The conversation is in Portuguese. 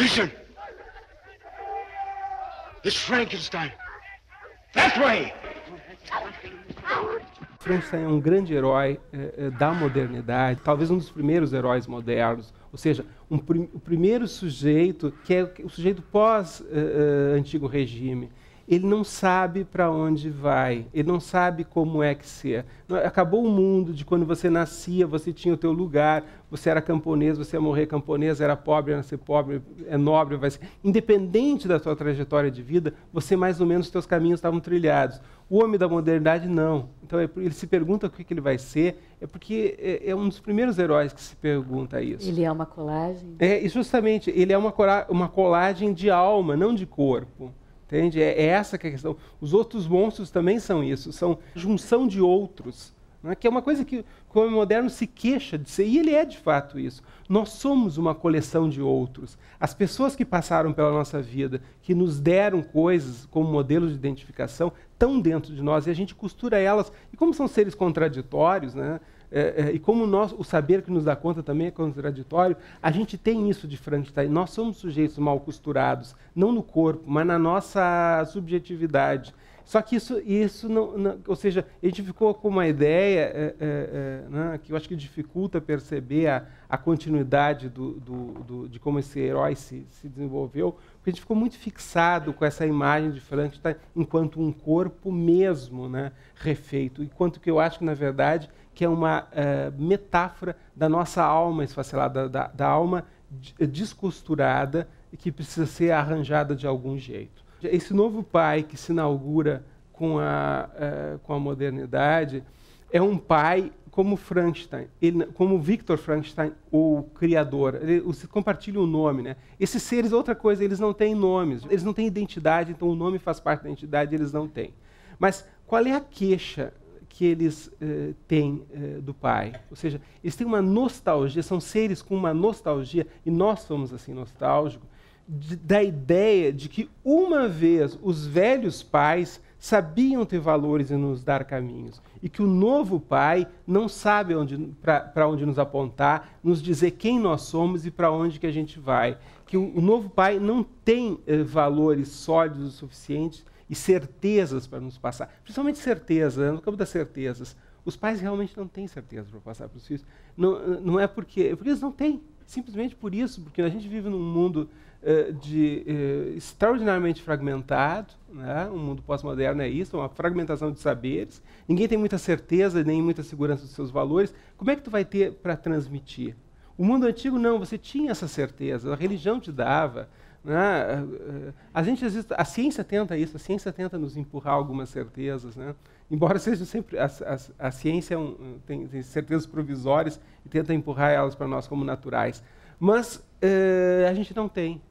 Listen. It's Frankenstein. That way. Frankenstein é um grande herói da modernidade, talvez um dos primeiros heróis modernos, ou seja, o primeiro sujeito, que é o sujeito pós-antigo regime. Ele não sabe para onde vai, ele não sabe como é que ser. Acabou o mundo de quando você nascia, você tinha o teu lugar, você era camponês, você ia morrer camponês, era pobre, ia nascer pobre, é nobre, vai ser... Independente da tua trajetória de vida, você mais ou menos, os teus caminhos estavam trilhados. O homem da modernidade, não. Então ele se pergunta o que ele vai ser, é porque é um dos primeiros heróis que se pergunta isso. Ele é uma colagem? É, e justamente, ele é uma colagem de alma, não de corpo. Entende? É essa que é a questão. Os outros monstros também são isso, são junção de outros, né? Que é uma coisa que o homem moderno se queixa de ser, e ele é de fato isso. Nós somos uma coleção de outros. As pessoas que passaram pela nossa vida, que nos deram coisas como modelos de identificação, estão dentro de nós, e a gente costura elas. E como são seres contraditórios, né? E como nós, o saber que nos dá conta também é contraditório, a gente tem isso de Frankenstein. Nós somos sujeitos mal costurados, não no corpo, mas na nossa subjetividade. Só que isso não, ou seja, a gente ficou com uma ideia né, que eu acho que dificulta perceber a continuidade de como esse herói se desenvolveu, porque a gente ficou muito fixado com essa imagem de Frankenstein enquanto um corpo mesmo, né, refeito, enquanto que eu acho que, na verdade, que é uma metáfora da nossa alma esfacelada, da alma descosturada e que precisa ser arranjada de algum jeito. Esse novo pai que se inaugura com a modernidade é um pai como Frankenstein, como Victor Frankenstein, o criador. Eles compartilham o nome, né? Esses seres, outra coisa, eles não têm nomes, eles não têm identidade, então o nome faz parte da identidade, eles não têm. Mas qual é a queixa que eles têm do pai? Ou seja, eles têm uma nostalgia, são seres com uma nostalgia, e nós somos assim nostálgicos, da ideia de que, uma vez, os velhos pais sabiam ter valores e nos dar caminhos, e que o novo pai não sabe para onde nos apontar, nos dizer quem nós somos e para onde que a gente vai. Que o novo pai não tem valores sólidos o suficiente e certezas para nos passar, principalmente certeza, né? No campo das certezas. Os pais realmente não têm certeza para passar para os filhos. Não é porque eles não têm. Simplesmente por isso, porque a gente vive num mundo extraordinariamente fragmentado, né? Um mundo pós-moderno é isso, uma fragmentação de saberes. Ninguém tem muita certeza, nem muita segurança dos seus valores. Como é que tu vai ter para transmitir? O mundo antigo, não, você tinha essa certeza, a religião te dava. Né? A ciência tenta isso, a ciência tenta nos empurrar algumas certezas, né? Embora seja sempre a ciência tem certezas provisórias e tenta empurrar elas para nós como naturais, mas a gente não tem.